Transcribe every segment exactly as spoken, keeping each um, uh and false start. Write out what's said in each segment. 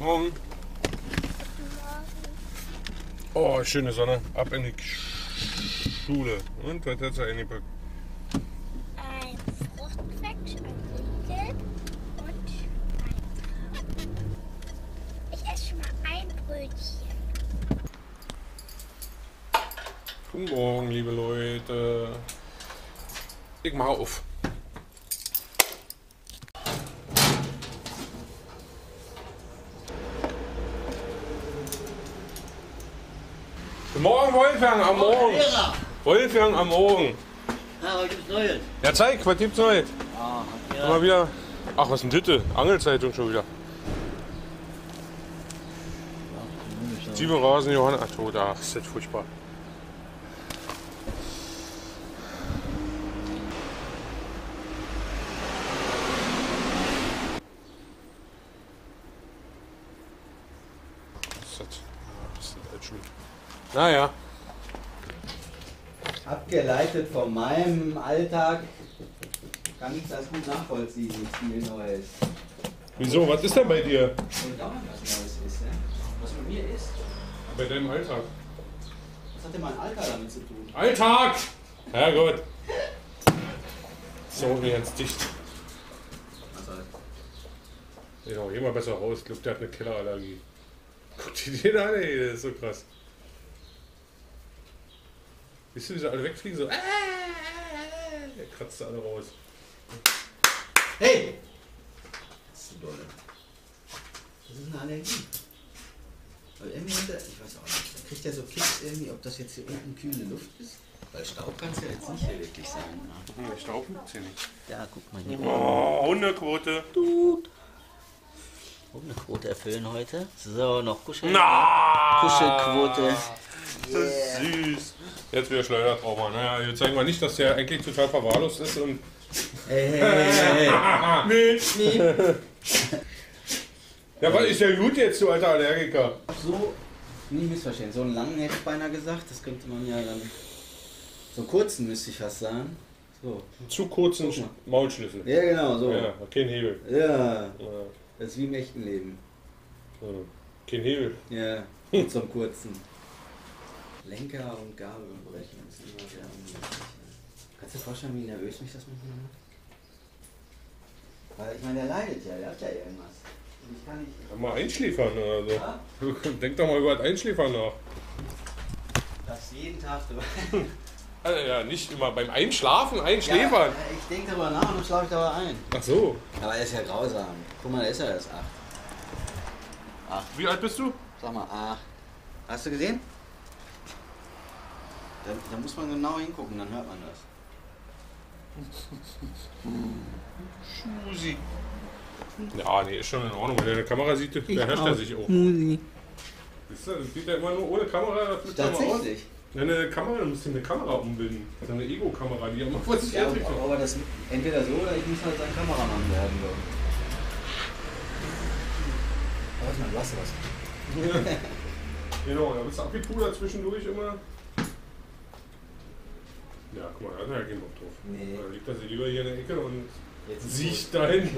Morgen. Oh, schöne Sonne. Ab in die Schule. Und was hat er in die Packung? Ein Fruchtquetsch, ein Riegel und ein. Ich esse schon mal ein Brötchen. Guten Morgen, liebe Leute. Ich mach auf. Morgen, Wolfgang am Morgen. Wolfgang am Morgen. Ja, was gibt's Neues? Ja, zeig, was gibt's Neues? Ja, mal wieder. Ach, was ist denn das? Angelzeitung schon wieder. Sieben Rasen, Johann. Ach, tot, ach, ist das furchtbar. Was ist das? Das ist das schon. Naja. Abgeleitet von meinem Alltag kann ich das gut nachvollziehen, nicht viel Neues. Wieso? Was ist denn bei dir? Wenn da mal was Neues ist, ne? Was bei mir ist. Bei deinem Alltag. Was hat denn mein Alltag damit zu tun? Alltag! Ja gut. So, wie ganz dicht. Was halt? Sieht auch immer besser raus. Ich glaube, der hat eine Kellerallergie. Guck dir den an, ey, das ist so krass. Wisst ihr, wie sie alle wegfliegen? So, äh, äh, äh, der kratzt alle raus. Hey! Das ist eine Dolle. Das ist eine Allergie. Weil irgendwie hat er, ich weiß auch nicht, da kriegt er so Kicks irgendwie, ob das jetzt hier unten kühle Luft ist. Weil Staub kann es ja jetzt nicht hier wirklich sein. Ne? Ja, Staub gibt's hier nicht. Ja, guck mal hier. Oh, Hundequote. Tut. Hundequote erfüllen heute. So, noch Kuschel. Na! Kuschelquote. Das ist yeah. Süß. Jetzt wieder Schleudertrauma. Naja, jetzt zeigen wir nicht, dass der eigentlich total verwahrlost ist und. Hey, hey, hey, hey. Ja, was ist der gut jetzt, du alter Allergiker? So, nie missverstehen. So einen langen hätte ich beinahe gesagt. Das könnte man ja dann. So einen kurzen müsste ich fast sagen. So. Zu kurzen Maulschlüssel. Ja, genau, so. Ja, kein Hebel. Ja. Ja. Das ist wie im echten Leben. Ja. Kein Hebel. Ja, mit so einem kurzen. Lenker und Gabel und Brechen, das ist immer sehr ungünstig. Kannst du dir vorstellen, wie nervös mich das manchmal macht? Weil ich meine, der leidet ja, der hat ja irgendwas. Und ich kann nicht. Ich kann mal einschläfern oder so. Ja? Denk doch mal über das Einschläfern nach. Das jeden Tag drüber. Also ja, nicht immer beim Einschlafen, Einschläfern. Ja, ich denke darüber nach und dann schlafe ich dabei ein. Ach so. Aber er ist ja grausam. Guck mal, da ist er erst acht. Acht. Wie alt bist du? Sag mal, acht. Hast du gesehen? Da, da muss man genau hingucken, dann hört man das. Schmusi. Ja, nee, ist schon in Ordnung. Wenn der eine Kamera sieht, dann hört er sich auch. Schmusi. Siehst du, das geht ja immer nur ohne Kamera. Das tatsächlich? Wenn ja, eine Kamera, dann musst du eine Kamera umbilden. Also eine Ego-Kamera, die immer vor sich ja, aber, aber das entweder so oder ich muss halt ein Kameramann werden. So. Warte mal, lass was. Ja. Genau, da bist du abgepudert zwischendurch immer. Ja, guck mal, da hat er ja keinen Bock drauf. Nee. Da liegt er sich lieber hier in der Ecke und sieht dahin.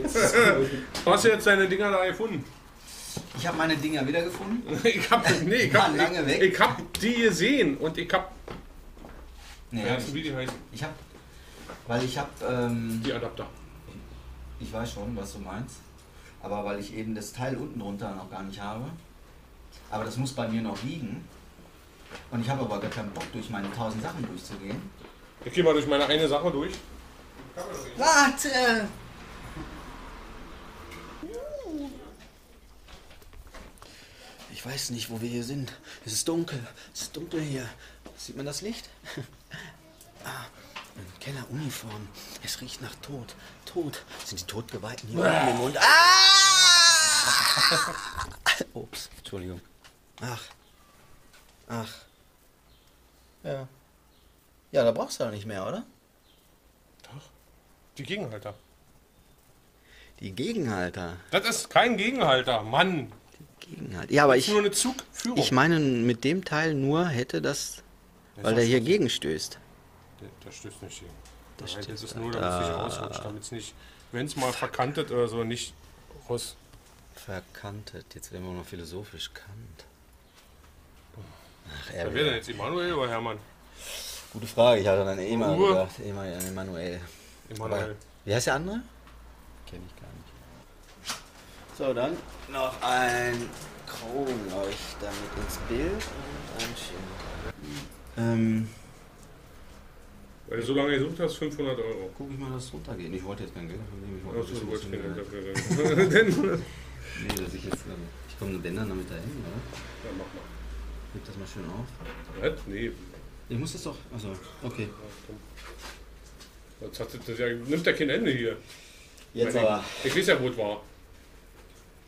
Hast du jetzt deine Dinger da gefunden? Ich habe meine Dinger wieder gefunden. ich hab, nee, ich hab, lange ich, weg. Ich hab die gesehen und ich hab. Nee, ja, wie die heißen? Ich hab. Weil ich hab. Ähm, die Adapter. Ich, ich weiß schon, was du meinst. Aber weil ich eben das Teil unten drunter noch gar nicht habe. Aber das muss bei mir noch liegen. Und ich habe aber gar keinen Bock, durch meine tausend Sachen durchzugehen. Ich gehe mal durch meine eine Sache durch. Warte! Ich weiß nicht, wo wir hier sind. Es ist dunkel. Es ist dunkel hier. Sieht man das Licht? Ah, ein Kelleruniform. Es riecht nach Tod. Tod. Sind die Todgeweihten hier unten im Mund? Ah! Ups, Entschuldigung. Ach. Ach. Ja. Ja, da brauchst du doch nicht mehr, oder? Doch. Die Gegenhalter. Die Gegenhalter? Das ist kein Gegenhalter, Mann. Gegenhalter. Ja, aber ich. Das ist nur eine Zugführung. Ich meine, mit dem Teil nur hätte das. das weil der hier gegenstößt. Der, der stößt nicht gegen. Das, Nein, das ist nur, damit es nicht rausrutscht, damit es nicht, wenn es mal verkantet oder so, nicht raus. Verkantet. Jetzt werden wir noch philosophisch Kant. Ach, Wer will denn jetzt, Emanuel oder Hermann? Gute Frage, ich hatte an Ema gedacht. Ema, an Emanuel. Emanuel. Aber, wie heißt der andere? Kenne ich gar nicht. So, dann noch ein Kronleuchter mit ins Bild und ein Schild. Ähm. Weil du so lange gesucht hast, fünfhundert Euro. Guck ich mal, dass es runtergeht. Ich wollte jetzt kein Geld von dem. Ich wollte jetzt kein Geld dafür. Nee, dass ich jetzt. Ich komme den dann damit dahin, oder? Ja, mach mal. Gib das mal schön auf. Was? Nee. Ich muss das doch. Achso, okay. Jetzt hat das ja, nimmt ja kein Ende hier. Jetzt meine, aber. Ich weiß ja, wo es war.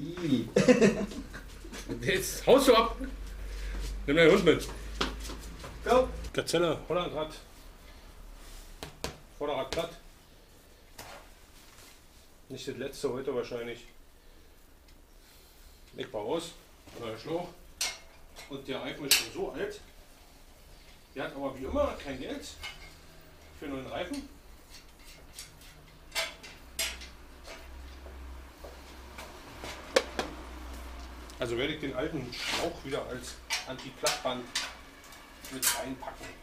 Ii. Jetzt haust du ab. Nimm deinen Hund mit. Go. Gazelle, Hollandrad. Vorderrad platt. Nicht das letzte heute wahrscheinlich. Leg mal raus. Neuer Schlauch. Und der Reifen ist schon so alt. Der hat aber wie immer kein Geld für einen neuen Reifen. Also werde ich den alten Schlauch wieder als Anti-Plattband mit reinpacken.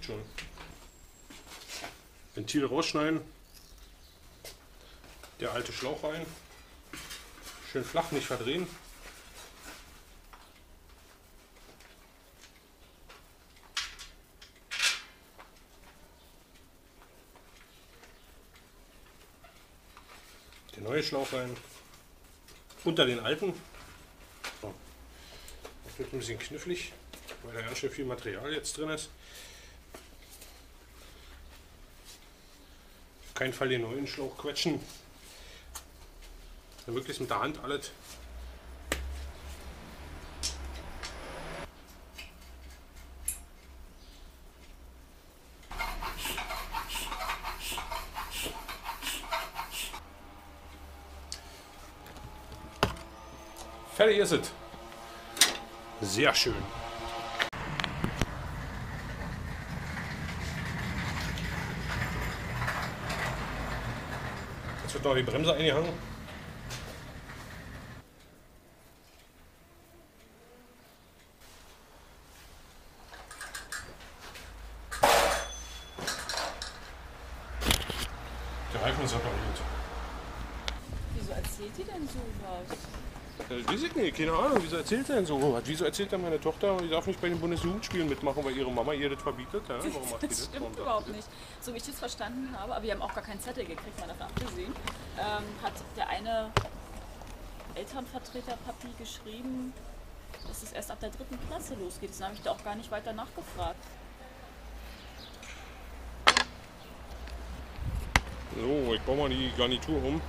Schon. Ventile rausschneiden, der alte Schlauch rein, schön flach, nicht verdrehen. Der neue Schlauch rein, unter den alten. So. Das wird ein bisschen knifflig, weil da ganz schön viel Material jetzt drin ist. Auf keinen Fall den neuen Schlauch quetschen. Dann wirklich mit der Hand alles. Fertig ist es. Sehr schön. Die Bremse eingehangen. Der Reifen ist repariert. Wieso erzählt die denn so was? Das weiß ich nicht, keine Ahnung. Wieso erzählt er denn so was? Wieso erzählt er meine Tochter, die darf nicht bei den Bundesjugendspielen mitmachen, weil ihre Mama ihr das verbietet? Ja? Warum macht die das? Das stimmt überhaupt nicht. So wie ich das verstanden habe, aber wir haben auch gar keinen Zettel gekriegt, mal davon abgesehen, ähm, hat der eine Elternvertreter-Papi geschrieben, dass es erst ab der dritten Klasse losgeht. Das habe ich da auch gar nicht weiter nachgefragt. So, ich baue mal die Garnitur um.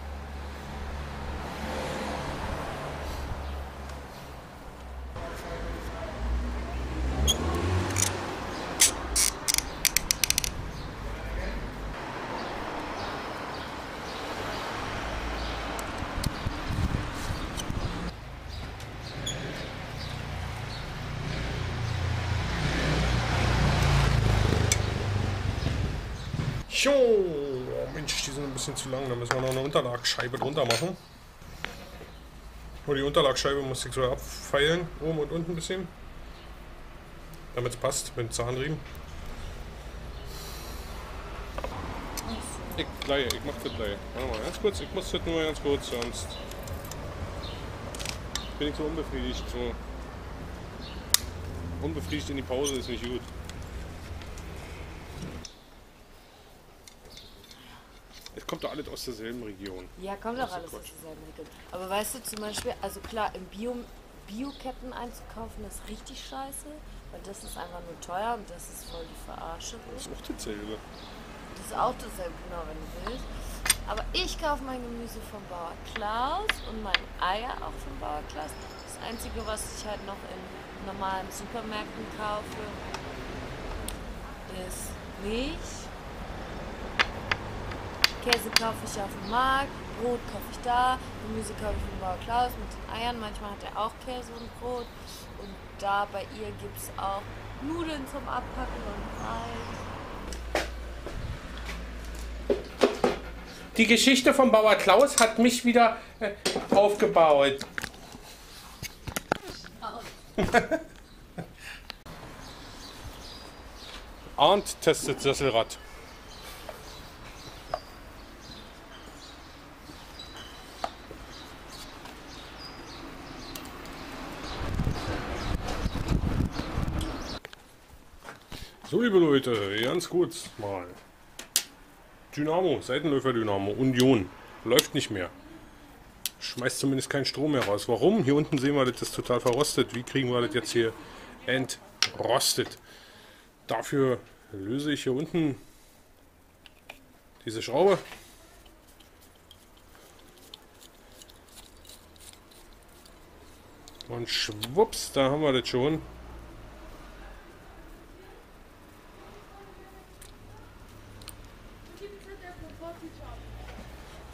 Zu lang, da müssen wir noch eine Unterlagsscheibe drunter machen. Nur die Unterlagsscheibe muss ich so abfeilen, oben und unten ein bisschen, damit es passt mit dem Zahnriemen. Ich gleich, ich mach das gleich. Warte mal, ganz kurz, ich muss das nur ganz kurz, sonst bin ich so unbefriedigt. So unbefriedigt in die Pause ist nicht gut. Kommt doch alles aus derselben Region. Ja, kommt doch alles aus derselben Region. Aber weißt du zum Beispiel, also klar, im Bio, Bio-Ketten einzukaufen ist richtig scheiße, weil das ist einfach nur teuer und das ist voll die Verarsche. Das ist auch dasselbe. Das ist auch dasselbe, genau, wenn du willst. Aber ich kaufe mein Gemüse von Bauer Klaus und meine Eier auch von Bauer Klaus. Das Einzige, was ich halt noch in normalen Supermärkten kaufe, ist Milch. Käse kaufe ich auf dem Markt, Brot kaufe ich da, Gemüse kaufe ich von Bauer Klaus mit den Eiern. Manchmal hat er auch Käse und Brot. Und da bei ihr gibt es auch Nudeln zum Abpacken und Reis. Die Geschichte von Bauer Klaus hat mich wieder äh, aufgebaut. Arndt testet Sesselrad. So, liebe Leute, ganz kurz mal. Dynamo, Seitenläufer Dynamo, Union. Läuft nicht mehr. Schmeißt zumindest keinen Strom mehr raus. Warum? Hier unten sehen wir, das ist total verrostet. Wie kriegen wir das jetzt hier entrostet? Dafür löse ich hier unten diese Schraube. Und schwupps, da haben wir das schon.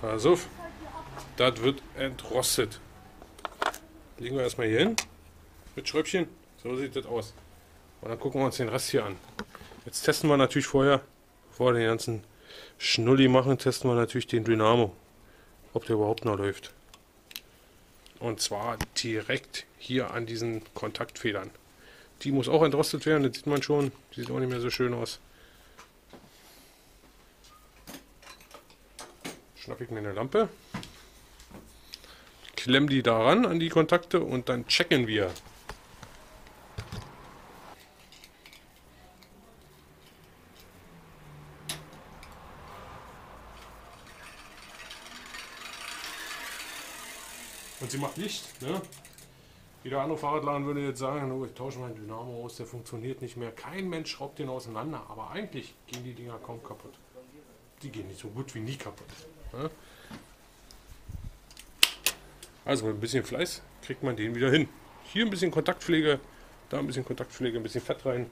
Also, das wird entrostet. Legen wir erstmal hier hin. Mit Schräubchen. So sieht das aus. Und dann gucken wir uns den Rest hier an. Jetzt testen wir natürlich vorher, bevor wir den ganzen Schnulli machen, testen wir natürlich den Dynamo. Ob der überhaupt noch läuft. Und zwar direkt hier an diesen Kontaktfedern. Die muss auch entrostet werden, das sieht man schon. Sieht auch nicht mehr so schön aus. Schnappe ich mir eine Lampe. Klemm die daran an die Kontakte und dann checken wir. Sie macht Licht, ne? Jeder andere Fahrradladen würde jetzt sagen, oh, ich tausche meinen Dynamo aus, der funktioniert nicht mehr. Kein Mensch schraubt den auseinander, aber eigentlich gehen die Dinger kaum kaputt. Die gehen nicht so gut wie nie kaputt. Ne? Also mit ein bisschen Fleiß kriegt man den wieder hin. Hier ein bisschen Kontaktpflege, da ein bisschen Kontaktpflege, ein bisschen Fett rein.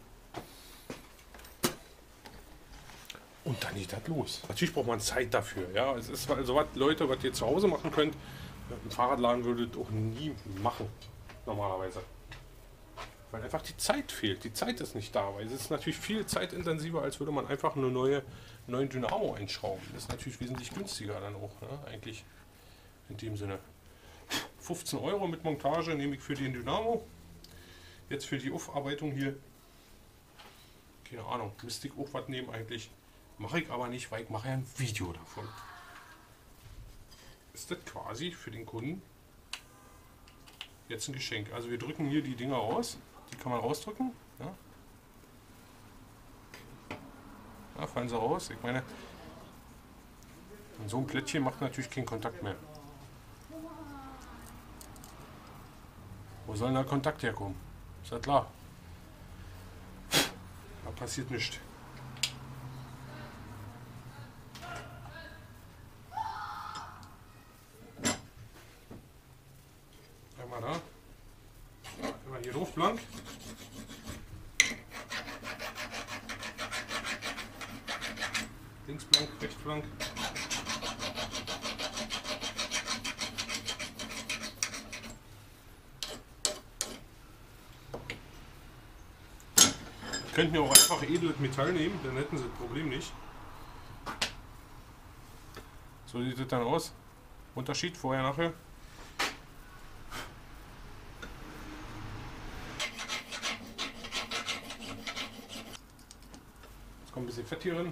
Und dann geht das los. Natürlich braucht man Zeit dafür. Ja? Es ist also was, Leute, was ihr zu Hause machen könnt, ein Fahrradladen würde das auch nie machen, normalerweise. Weil einfach die Zeit fehlt. Die Zeit ist nicht da, weil es ist natürlich viel zeitintensiver, als würde man einfach eine neue neuen Dynamo einschrauben. Das ist natürlich wesentlich günstiger dann auch, ne? Eigentlich in dem Sinne. fünfzehn Euro mit Montage nehme ich für den Dynamo. Jetzt für die Aufarbeitung hier, keine Ahnung, müsste ich auch was nehmen eigentlich. Mache ich aber nicht, weil ich mache ja ein Video davon. Ist das quasi für den Kunden jetzt ein Geschenk. Also wir drücken hier die Dinger raus, die kann man rausdrücken. Ja. Da fallen sie raus. Ich meine, so ein Plättchen macht natürlich keinen Kontakt mehr. Wo soll denn da Kontakt herkommen? Ist ja klar. Da passiert nichts. Blank. Links blank, rechts blank. Wir könnten ja auch einfach edles Metall nehmen, dann hätten sie das Problem nicht. So sieht das dann aus. Unterschied vorher, nachher. Ein bisschen Fett hier drin.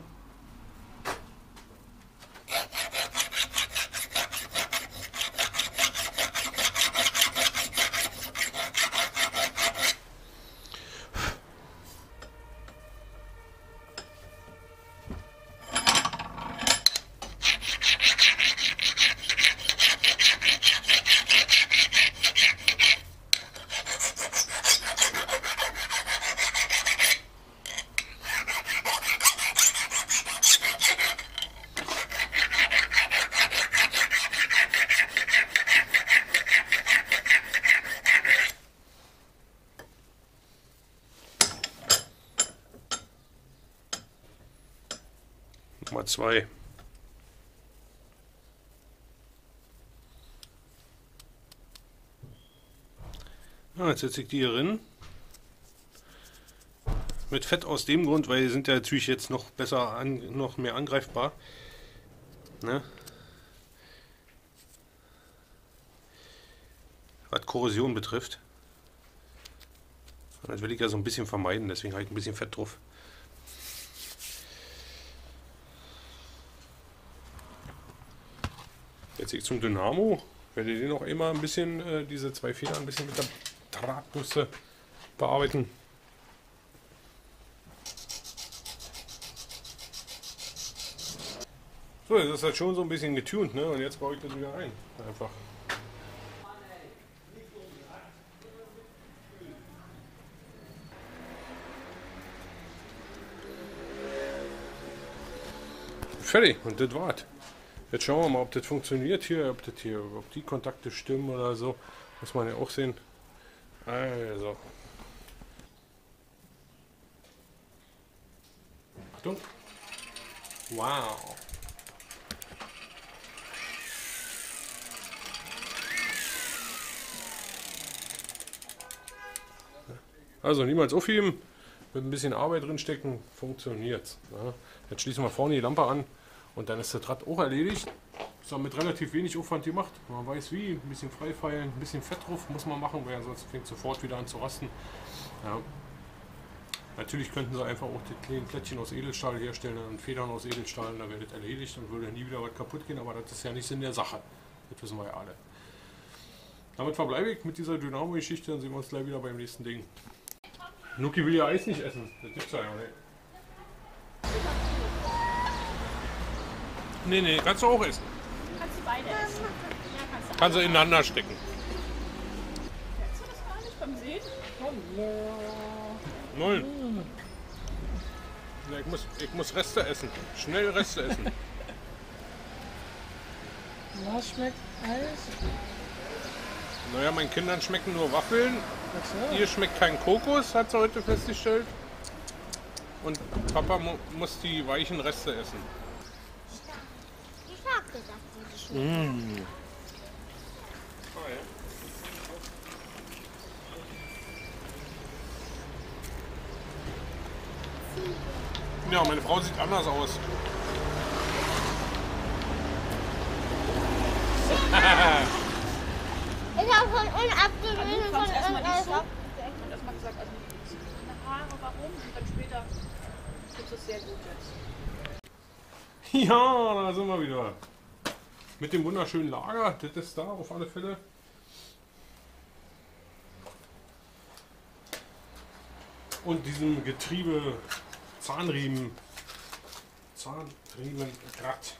Nummer zwei. Ah, jetzt setze ich die hier rein. Mit Fett aus dem Grund, weil die sind ja natürlich jetzt noch besser, an, noch mehr angreifbar. Ne? Was Korrosion betrifft. Und das will ich ja so ein bisschen vermeiden, deswegen habe ich ein bisschen Fett drauf. Jetzt gehe ich zum Dynamo. Werde den auch immer ein bisschen, äh, diese zwei Federn ein bisschen mit der Drahtbürste bearbeiten. So, jetzt ist das schon so ein bisschen getunt, ne? Und jetzt baue ich das wieder ein. Einfach. Fertig, und das war's. Jetzt schauen wir mal, ob das funktioniert hier, ob das hier, ob die Kontakte stimmen oder so. Muss man ja auch sehen. Also. Achtung. Wow. Also niemals aufheben. Mit ein bisschen Arbeit drinstecken, funktioniert's. Ja. Jetzt schließen wir vorne die Lampe an. Und dann ist das Rad auch erledigt. Ist auch mit relativ wenig Aufwand gemacht. Man weiß wie, ein bisschen freifeilen, ein bisschen Fett drauf muss man machen, weil ansonsten fängt sofort wieder an zu rasten. Ja. Natürlich könnten sie einfach auch die kleinen Plättchen aus Edelstahl herstellen und Federn aus Edelstahl, und dann wäre das erledigt und würde nie wieder was kaputt gehen, aber das ist ja nicht Sinn der Sache. Das wissen wir ja alle. Damit verbleibe ich mit dieser Dynamo-Geschichte, dann sehen wir uns gleich wieder beim nächsten Ding. Nuki will ja Eis nicht essen, das gibt's ja nicht. Nee, nee, kannst du auch essen. Kannst du beide essen. Ja, kannst du ineinander stecken. Merkst du das gar nicht beim Sehen? Null. Ja, ich, muss, ich muss Reste essen. Schnell Reste essen. Was schmeckt Eis? Naja, meinen Kindern schmecken nur Waffeln. Ihr schmeckt kein Kokos, hat sie heute festgestellt. Und Papa mu muss die weichen Reste essen. Ich hab gesagt, die schmecken. Mmh. Ja, meine Frau sieht anders aus. Ich habe von unabgewöhnlich von erstmal nicht so. Ich habe erstmal gesagt, also Haare, warum? Und dann später gibt es sehr gut jetzt. Ja, da sind wir wieder. Mit dem wunderschönen Lager, das ist da auf alle Fälle. Und diesem Getriebe Zahnriemen. Zahnriemen Rad.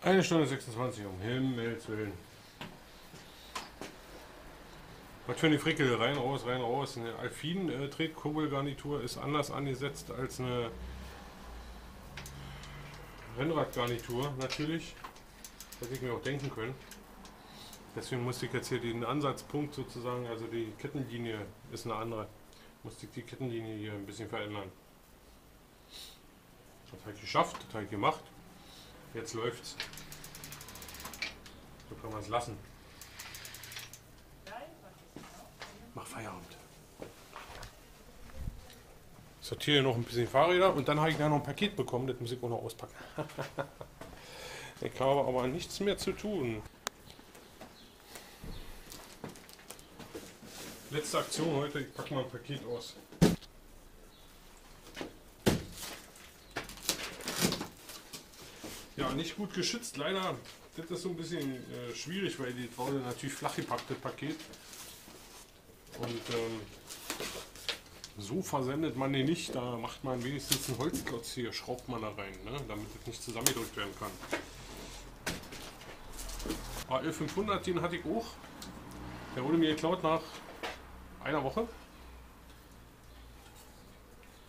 Eine Stunde sechsundzwanzig, um Himmels Willen. Was für eine Frickel, rein, raus, rein, raus. Eine Alfin-Tretkurbelgarnitur ist anders angesetzt als eine Rennradgarnitur, natürlich. Das hätte ich mir auch denken können. Deswegen musste ich jetzt hier den Ansatzpunkt sozusagen, also die Kettenlinie ist eine andere. Musste ich die Kettenlinie hier ein bisschen verändern. Das habe ich geschafft, das habe ich gemacht. Jetzt läuft's. So kann man es lassen. Mach Feierabend. Sortiere noch ein bisschen Fahrräder und dann habe ich da noch ein Paket bekommen. Das muss ich auch noch auspacken. Ich habe aber nichts mehr zu tun. Letzte Aktion heute. Ich packe mal ein Paket aus. Ja, nicht gut geschützt, leider. Das ist so ein bisschen äh, schwierig, weil die war natürlich flach gepackte Paket. Und ähm, so versendet man den nicht. Da macht man wenigstens einen Holzklotz hier, schraubt man da rein, ne? Damit das nicht zusammengedrückt werden kann. A L fünfhundert, den hatte ich auch. Der wurde mir geklaut nach einer Woche.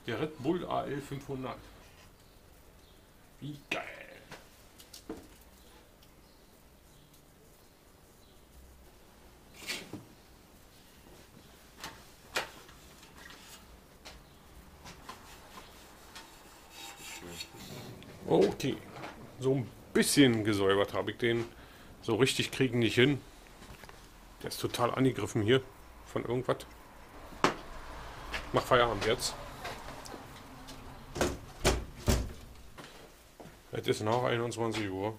Der Red Bull A L fünfhundert. Wie geil. Okay, so ein bisschen gesäubert habe ich den. So richtig kriegen nicht hin. Der ist total angegriffen hier von irgendwas. Mach Feierabend jetzt. Es ist nach einundzwanzig Uhr.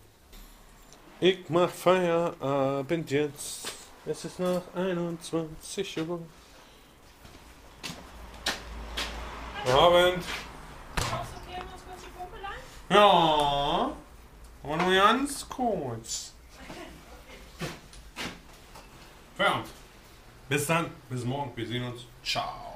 Ich mach Feierabend jetzt. Es ist nach einundzwanzig Uhr. Guten Abend. Brauchst du hier noch kurz die Pumpe lang? Ja. Aber nur ganz kurz. Feierabend. Bis dann. Bis morgen. Wir sehen uns. Ciao.